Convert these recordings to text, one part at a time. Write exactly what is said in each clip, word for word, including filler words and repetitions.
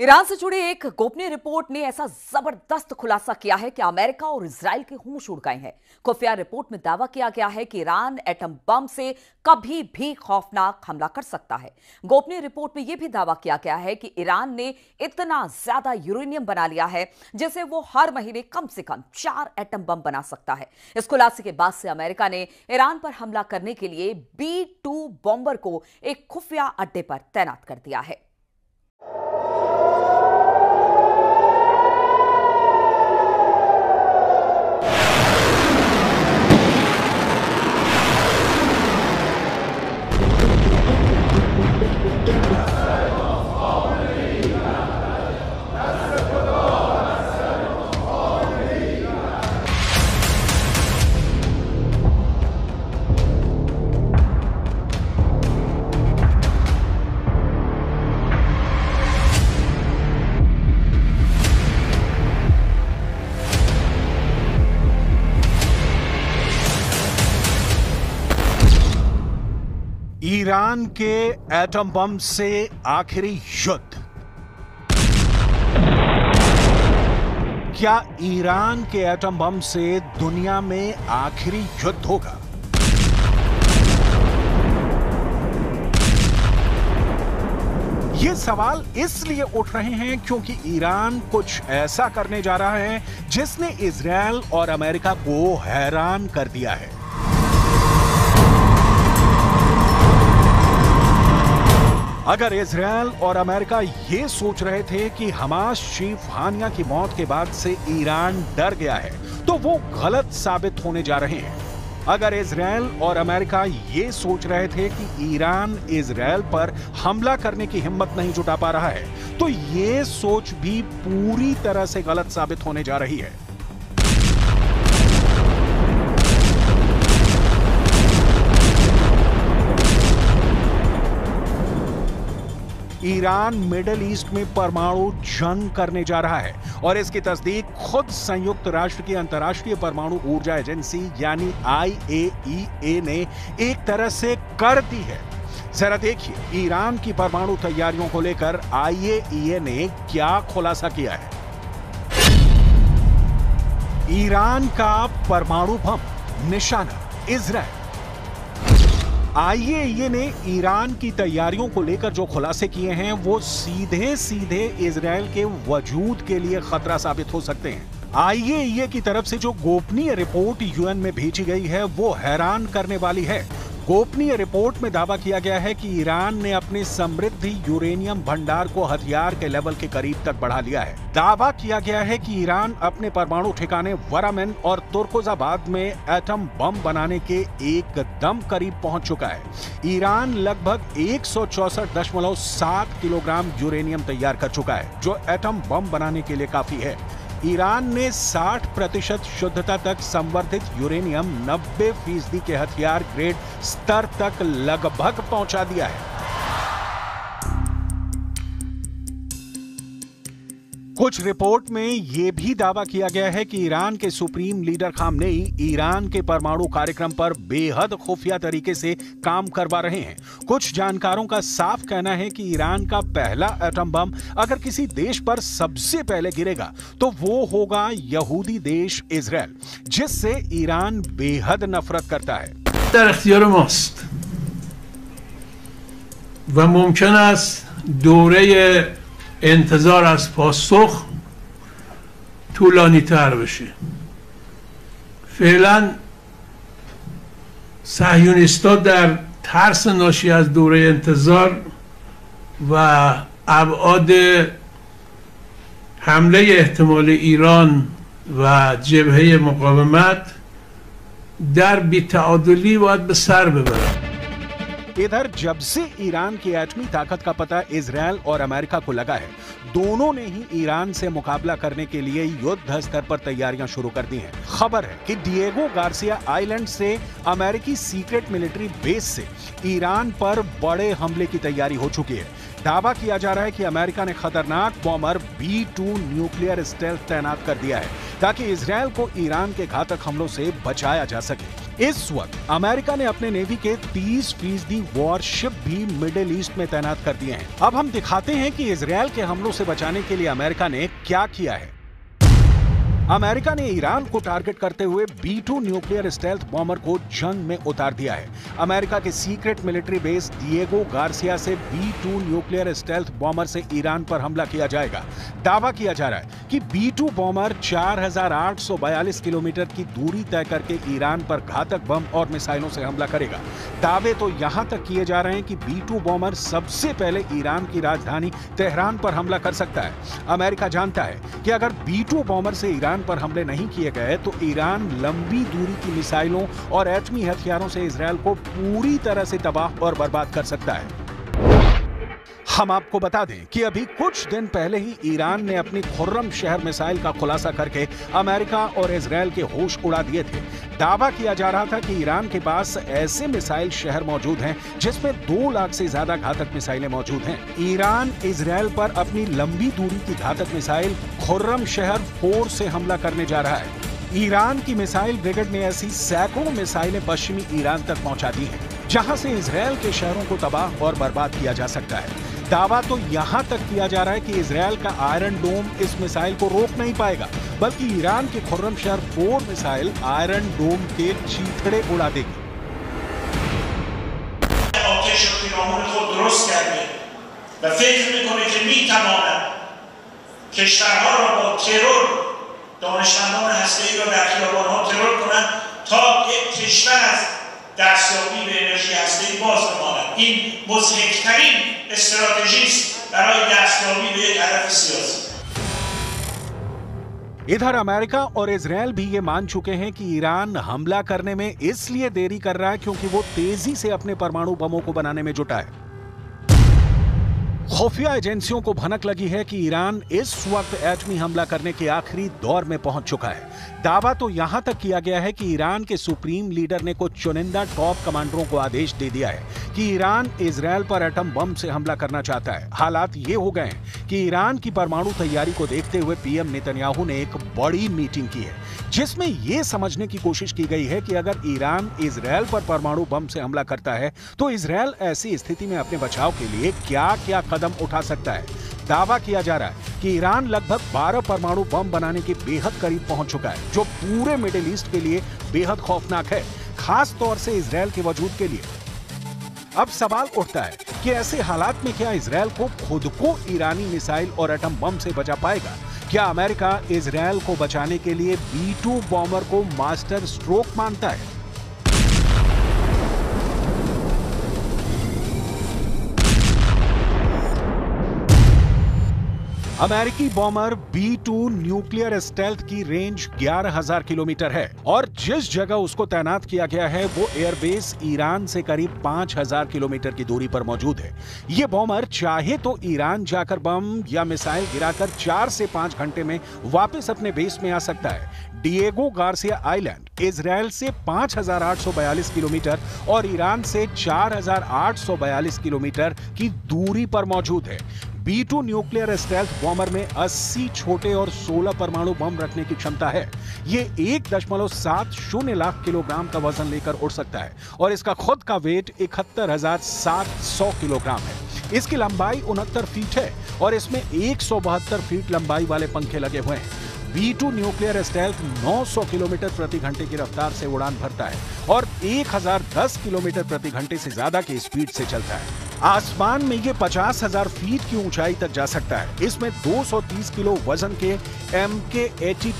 Iran से जुड़ी एक गोपनीय रिपोर्ट ने ऐसा जबरदस्त खुलासा किया है कि अमेरिका और इजरायल के होश उड़ गए हैं। खुफिया रिपोर्ट में दावा किया गया है कि ईरान एटम बम से कभी भी खौफनाक हमला कर सकता है। गोपनीय रिपोर्ट में यह भी दावा किया गया है कि ईरान ने इतना ज्यादा यूरेनियम बना लिया है जिसे वो हर महीने कम से कम चार एटम बम बना सकता है। इस खुलासे के बाद से अमेरिका ने ईरान पर हमला करने के लिए बी टू बॉम्बर को एक खुफिया अड्डे पर तैनात कर दिया है। ईरान के एटम बम से आखिरी युद्ध। क्या ईरान के एटम बम से दुनिया में आखिरी युद्ध होगा? ये सवाल इसलिए उठ रहे हैं क्योंकि ईरान कुछ ऐसा करने जा रहा है जिसने इजरायल और अमेरिका को हैरान कर दिया है। अगर इजरायल और अमेरिका ये सोच रहे थे कि हमास चीफ हानिया की मौत के बाद से ईरान डर गया है, तो वो गलत साबित होने जा रहे हैं। अगर इजरायल और अमेरिका ये सोच रहे थे कि ईरान इजरायल पर हमला करने की हिम्मत नहीं जुटा पा रहा है, तो ये सोच भी पूरी तरह से गलत साबित होने जा रही है। ईरान मिडिल ईस्ट में परमाणु जंग करने जा रहा है और इसकी तस्दीक खुद संयुक्त राष्ट्र की अंतर्राष्ट्रीय परमाणु ऊर्जा एजेंसी यानी आई ए ई ए ने एक तरह से कर दी है। जरा देखिए ईरान की परमाणु तैयारियों को लेकर आई ए ई ए ने क्या खुलासा किया है। ईरान का परमाणु बम निशाना इजरायल। आई ए ई ए ने ईरान की तैयारियों को लेकर जो खुलासे किए हैं वो सीधे सीधे इजरायल के वजूद के लिए खतरा साबित हो सकते हैं। आई ए ई ए की तरफ से जो गोपनीय रिपोर्ट यू एन में भेजी गई है वो हैरान करने वाली है। गोपनीय रिपोर्ट में दावा किया गया है कि ईरान ने अपने समृद्ध यूरेनियम भंडार को हथियार के लेवल के करीब तक बढ़ा लिया है। दावा किया गया है कि ईरान अपने परमाणु ठिकाने वरामेन और तुर्कोजाबाद में एटम बम बनाने के एकदम करीब पहुंच चुका है। ईरान लगभग एक सौ चौसठ दशमलव सात किलोग्राम यूरेनियम तैयार कर चुका है, जो एटम बम बनाने के लिए काफी है। ईरान ने साठ प्रतिशत शुद्धता तक संवर्धित यूरेनियम नब्बे फीसदी के हथियार ग्रेड स्तर तक लगभग पहुंचा दिया है। कुछ रिपोर्ट में यह भी दावा किया गया है कि ईरान के सुप्रीम लीडर खामनेई ईरान के परमाणु कार्यक्रम पर बेहद खुफिया तरीके से काम करवा रहे हैं। कुछ जानकारों का साफ कहना है कि ईरान का पहला एटम बम अगर किसी देश पर सबसे पहले गिरेगा तो वो होगा यहूदी देश इजरायल, जिससे ईरान बेहद नफरत करता है। انتظار از پاسخ طولانی تر بشه. فعلا صهیونیست‌ها در ترس ناشی از دوره انتظار و ابعاد حمله احتمال ایران و جبهه مقاومت در بی‌تعادلی باید به سر ببرند. इधर जब से ईरान की एटमी ताकत का पता इजरायल और अमेरिका को लगा है, दोनों ने ही ईरान से मुकाबला करने के लिए युद्ध स्तर पर तैयारियां शुरू कर दी हैं। खबर है कि डिएगो गार्सिया आइलैंड से अमेरिकी सीक्रेट मिलिट्री बेस से ईरान पर बड़े हमले की तैयारी हो चुकी है। दावा किया जा रहा है कि अमेरिका ने खतरनाक bomber B two nuclear stealth तैनात कर दिया है ताकि इजरायल को ईरान के घातक हमलों से बचाया जा सके। इस वक्त अमेरिका ने अपने नेवी के तीस फीसदी वॉरशिप भी मिडिल ईस्ट में तैनात कर दिए हैं। अब हम दिखाते हैं कि इजरायल के हमलों से बचाने के लिए अमेरिका ने क्या किया है। अमेरिका ने ईरान को टारगेट करते हुए B two nuclear stealth bomber को जंग में उतार दिया है। अमेरिका के secret military base Diego Garcia से B two nuclear stealth bomber से ईरान पर हमला किया जाएगा। दावा किया जा रहा है कि बी टू बॉम्बर चार हज़ार आठ सौ बयालीस किलोमीटर की दूरी तय करके ईरान पर घातक बम और मिसाइलों से हमला करेगा। दावे तो यहाँ तक किए जा रहे हैं कि बी टू बॉम्बर सबसे पहले ईरान की राजधानी तेहरान पर हमला कर सकता है। अमेरिका जानता है कि अगर बी टू बॉम्बर से ईरान पर हमले नहीं किए गए तो ईरान लंबी दूरी की मिसाइलों और एटमी हथियारों से इजरायल को पूरी तरह से तबाह और बर्बाद कर सकता है। हम आपको बता दें कि अभी कुछ दिन पहले ही ईरान ने अपनी खुर्रमशहर मिसाइल का खुलासा करके अमेरिका और इजरायल के होश उड़ा दिए थे। दावा किया जा रहा था कि ईरान के पास ऐसे मिसाइल शहर मौजूद हैं जिसमें दो लाख से ज्यादा घातक मिसाइलें मौजूद हैं। ईरान इजरायल पर अपनी लंबी दूरी की घातक मिसाइल खुर्रमशहर फोर से हमला करने जा रहा है। ईरान की मिसाइल ब्रिगेड ने ऐसी सैकड़ों मिसाइलें पश्चिमी ईरान तक पहुँचा दी है, जहाँ से इजरायल के शहरों को तबाह और बर्बाद किया जा सकता है। दावा तो यहां तक किया जा रहा है कि इजरायल का आयरन डोम इस मिसाइल को रोक नहीं पाएगा, बल्कि ईरान की Khorramshahr four missile iron dome के चीथड़े उड़ा देगी। इधर अमेरिका और इजरायल भी ये मान चुके हैं कि ईरान हमला करने में इसलिए देरी कर रहा है क्योंकि वो तेजी से अपने परमाणु बमों को बनाने में जुटा है। खुफिया एजेंसियों को भनक लगी है कि ईरान इस वक्त एटमी हमला करने के आखिरी दौर में पहुंच चुका है। दावा तो यहां तक किया गया है कि ईरान के सुप्रीम लीडर ने कुछ चुनिंदा टॉप कमांडरों को आदेश दे दिया है कि ईरान इजरायल पर एटम बम से हमला करना चाहता है। हालात ये हो गए हैं कि ईरान की परमाणु तैयारी को देखते हुए पीएम नेतन्याहू ने एक बड़ी मीटिंग की है, जिसमें यह समझने की कोशिश की गई है कि अगर ईरान इजरायल पर परमाणु बम से हमला करता है तो इजरायल ऐसी स्थिति में अपने बचाव के लिए क्या क्या कदम उठा सकता है। दावा किया जा रहा है कि ईरान लगभग बारह परमाणु बम बनाने के बेहद करीब पहुंच चुका है, जो पूरे मिडिल ईस्ट के लिए बेहद खौफनाक है, खास तौर से इजरायल के वजूद के लिए। अब सवाल उठता है कि ऐसे हालात में क्या इजरायल को खुद को ईरानी मिसाइल और एटम बम से बचा पाएगा? क्या अमेरिका इजरायल को बचाने के लिए बी टू बॉम्बर को मास्टर स्ट्रोक मानता है? अमेरिकी bomber B two nuclear stealth की रेंज ग्यारह हज़ार किलोमीटर है और जिस जगह उसको तैनात किया गया है वो एयरबेस ईरान से करीब पाँच हज़ार किलोमीटर की दूरी पर मौजूद है। ये बॉमर चाहे तो ईरान जाकर बम या मिसाइल गिराकर चार से पाँच घंटे में वापस अपने बेस में आ सकता है। डिएगो गार्सिया आइलैंड इजरायल से पाँच हज़ार आठ सौ बयालीस किलोमीटर और ईरान से चार हज़ार आठ सौ बयालीस किलोमीटर की दूरी पर मौजूद है। B two nuclear stealth bomber में अस्सी छोटे और सोलह परमाणु बम रखने की क्षमता है। ये एक दशमलव सात शून्य लाख किलोग्राम का वजन लेकर उड़ सकता है और इसका खुद का वेट इकहत्तर हजार सात सौ किलोग्राम है। इसकी लंबाई उनहत्तर फीट है और इसमें एक सौ बहत्तर फीट लंबाई वाले पंखे लगे हुए हैं। बी टू न्यूक्लियर स्टेल्थ नौ सौ किलोमीटर प्रति घंटे की रफ्तार से उड़ान भरता है और एक हज़ार दस किलोमीटर प्रति घंटे से ज्यादा की स्पीड से चलता है। आसमान में ये पचास हज़ार फीट की ऊंचाई तक जा सकता है। इसमें दो सौ तीस किलो वजन के एम के बयासी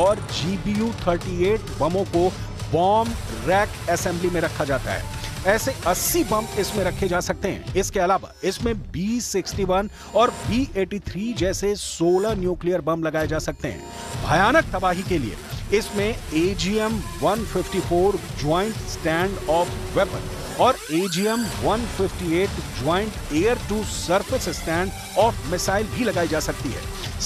और जी बी यू अड़तीस बमों को बॉम्ब रैक असेंबली में रखा जाता है। ऐसे अस्सी बम इसमें रखे जा सकते हैं। इसके अलावा इसमें बी इकसठ और बी तिरासी जैसे सोलह न्यूक्लियर बम लगाए जा सकते हैं। भयानक तबाही के लिए इसमें ए जी एम एक सौ चौवन ज्वाइंट स्टैंड ऑफ वेपन और ए जी एम एक सौ अट्ठावन joint air to surface stand off missile भी लगाई जा सकती है।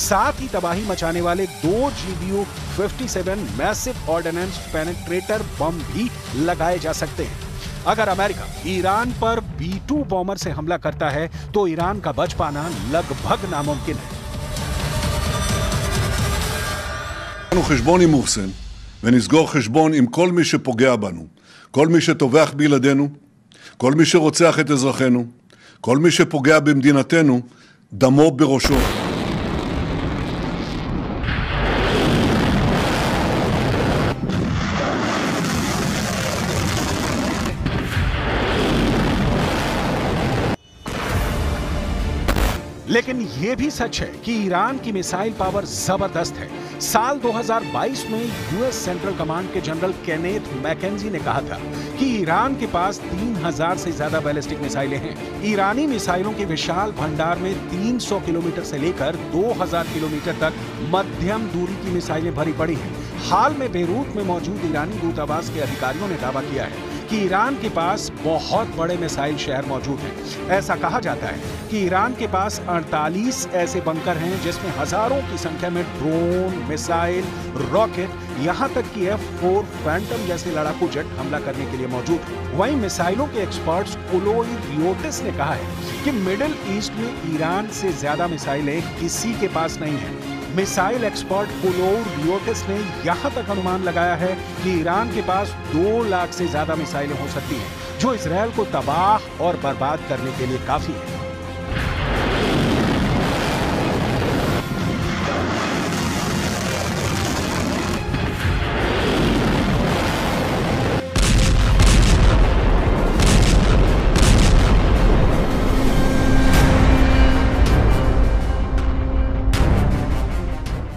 साथ ही तबाही मचाने वाले दो जी बी यू सत्तावन मैसिव ऑर्डिनेंस पेनेट्रेटर बम भी लगाए जा सकते हैं। अगर अमेरिका ईरान पर बी टू बॉम्बर से हमला करता है तो ईरान का बच पाना लगभग नामुमकिन है। ונסגור חשבון עם כל מי שפוגע בנו, כל מי שטובח בילדינו, כל מי שרוצח את אזרחינו, כל מי שפוגע במדינתנו, דמו בראשו. लेकिन यह भी सच है कि ईरान की मिसाइल पावर जबरदस्त है। साल दो हज़ार बाईस में यूएस सेंट्रल कमांड के जनरल केनेथ मैकेंजी ने कहा था कि ईरान के पास तीन हज़ार से ज्यादा बैलिस्टिक मिसाइलें हैं। ईरानी मिसाइलों के विशाल भंडार में तीन सौ किलोमीटर से लेकर दो हज़ार किलोमीटर तक मध्यम दूरी की मिसाइलें भरी पड़ी हैं। हाल में बेरूत में मौजूद ईरानी दूतावास के अधिकारियों ने दावा किया है कि ईरान के पास बहुत बड़े मिसाइल शहर मौजूद हैं। ऐसा कहा जाता है कि ईरान के पास अड़तालीस ऐसे बंकर हैं जिसमें हजारों की संख्या में ड्रोन, मिसाइल, रॉकेट, यहां तक कि एफ फोर फैंटम जैसे लड़ाकू जेट हमला करने के लिए मौजूद हैं। वहीं मिसाइलों के एक्सपर्ट्स कोलोई रियोटिस ने कहा है कि मिडिल ईस्ट में ईरान से ज्यादा मिसाइलें किसी के पास नहीं है। मिसाइल एक्सपर्ट कोलोई रियोटिस ने यहां तक अनुमान लगाया है कि ईरान के पास दो लाख से ज्यादा मिसाइलें हो सकती हैं, जो इसराइल को तबाह और बर्बाद करने के लिए काफी है।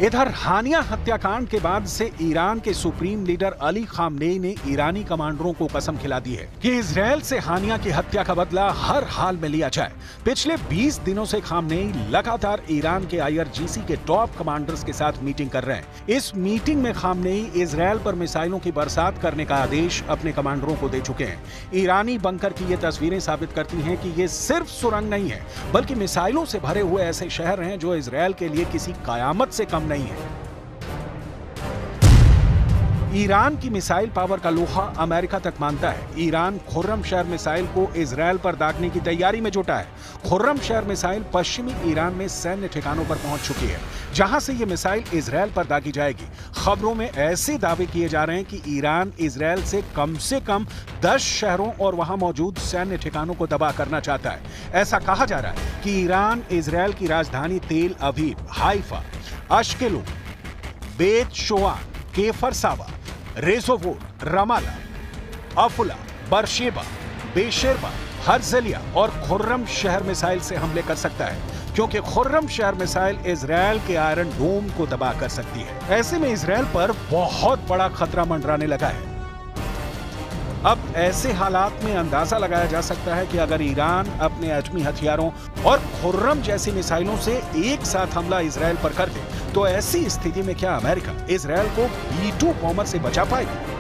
इधर हानिया हत्याकांड के बाद से ईरान के सुप्रीम लीडर अली खामनेई ने ईरानी कमांडरों को कसम खिला दी है कि इजरायल से हानिया की हत्या का बदला हर हाल में लिया जाए। पिछले बीस दिनों से खामनेई लगातार ईरान के आईआरजीसी के टॉप कमांडर्स के साथ मीटिंग कर रहे हैं। इस मीटिंग में खामनेई इजरायल पर मिसाइलों की बरसात करने का आदेश अपने कमांडरों को दे चुके हैं। ईरानी बंकर की ये तस्वीरें साबित करती है कि ये सिर्फ सुरंग नहीं है, बल्कि मिसाइलों से भरे हुए ऐसे शहर हैं जो इजरायल के लिए किसी कयामत से कम नहीं है। ईरान की मिसाइल पावर का लोहा अमेरिका तक मानता है। ईरान खुर्रमशहर मिसाइल को इजरायल पर दागने की तैयारी में जुटा है। खुर्रमशहर मिसाइल पश्चिमी ईरान में सैन्य ठिकानों पर पहुंच चुकी है, जहां से ये मिसाइल इजरायल पर दागी जाएगी। खबरों में ऐसे दावे किए जा रहे हैं कि ईरान इजरायल से कम से कम दस शहरों और वहां मौजूद सैन्य ठिकानों को तबाह करना चाहता है। ऐसा कहा जा रहा है कि ईरान इजरायल की राजधानी तेल अवीव, हाइफा, अश्केलोन, बेत Shean, Kfar Saba, Rehovot, Ramla, Afula, Beersheba, Beersheba, Herzliya और खुर्रमशहर मिसाइल से हमले कर सकता है, क्योंकि खुर्रमशहर मिसाइल इजरायल के आयरन डोम को तबाह कर सकती है। ऐसे में इजरायल पर बहुत बड़ा खतरा मंडराने लगा है। अब ऐसे हालात में अंदाजा लगाया जा सकता है कि अगर ईरान अपने एटमी हथियारों और खुर्रम जैसी मिसाइलों से एक साथ हमला इजरायल पर कर दे, तो ऐसी स्थिति में क्या अमेरिका इजरायल को बी टू बॉम्बर से बचा पाएगी?